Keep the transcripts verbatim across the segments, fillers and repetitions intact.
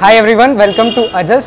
Hi everyone, welcome to अजस।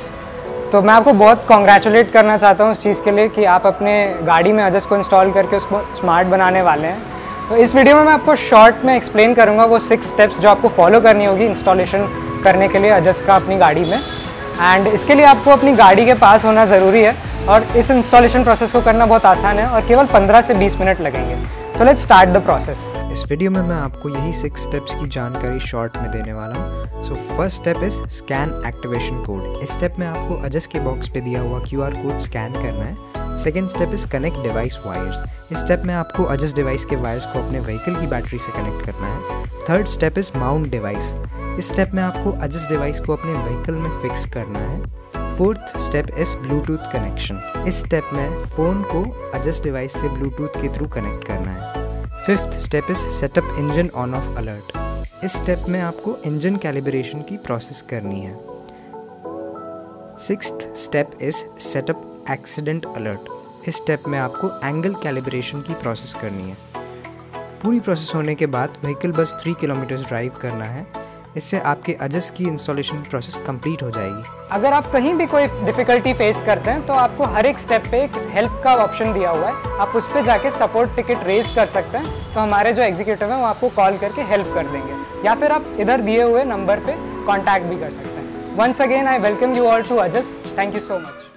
तो मैं आपको बहुत कॉन्ग्रेचुलेट करना चाहता हूँ उस चीज़ के लिए कि आप अपने गाड़ी में अजस को इंस्टॉल करके उसको स्मार्ट बनाने वाले हैं। तो इस वीडियो में मैं आपको शॉर्ट में एक्सप्लेन करूँगा वो सिक्स स्टेप्स जो आपको फॉलो करनी होगी इंस्टॉलेशन करने के लिए अजस का अपनी गाड़ी में। एंड इसके लिए आपको अपनी गाड़ी के पास होना ज़रूरी है और इस इंस्टॉलेशन प्रोसेस को करना बहुत आसान है और केवल पंद्रह से बीस मिनट लगेंगे। तो लेट्स स्टार्ट द प्रोसेस। इस वीडियो में मैं आपको यही सिक्स स्टेप्स की जानकारी शॉर्ट में देने वाला हूँ। So first step is scan activation code. इस स्टेप में आपको अजस के बॉक्स पे दिया हुआ क्यू आर कोड स्कैन करना है। Second step is connect device wires. इस स्टेप में आपको अजस डिवाइस के वायर्स को अपने व्हीकल की बैटरी से कनेक्ट करना है। Third step is mount device. इस स्टेप में आपको अजस डिवाइस को अपने व्हीकल में फिक्स करना है। Fourth step is Bluetooth connection. इस स्टेप में फ़ोन को अजस डिवाइस से ब्लूटूथ के थ्रू कनेक्ट करना है। Fifth step is setup engine on off alert. इस स्टेप में आपको इंजन कैलिब्रेशन की प्रोसेस करनी है। Sixth step is setup accident alert. इस स्टेप में आपको एंगल कैलिब्रेशन की प्रोसेस करनी है। पूरी प्रोसेस होने के बाद व्हीकल बस थ्री किलोमीटर ड्राइव करना है। इससे आपके अजस की इंस्टॉलेशन प्रोसेस कंप्लीट हो जाएगी। अगर आप कहीं भी कोई डिफ़िकल्टी फेस करते हैं तो आपको हर एक स्टेप पे एक हेल्प का ऑप्शन दिया हुआ है, आप उस पर जाके सपोर्ट टिकट रेज कर सकते हैं। तो हमारे जो एग्जीक्यूटिव हैं वो आपको कॉल करके हेल्प कर देंगे या फिर आप इधर दिए हुए नंबर पर कॉन्टैक्ट भी कर सकते हैं। Once again I welcome you all to Ajas. Thank you so much.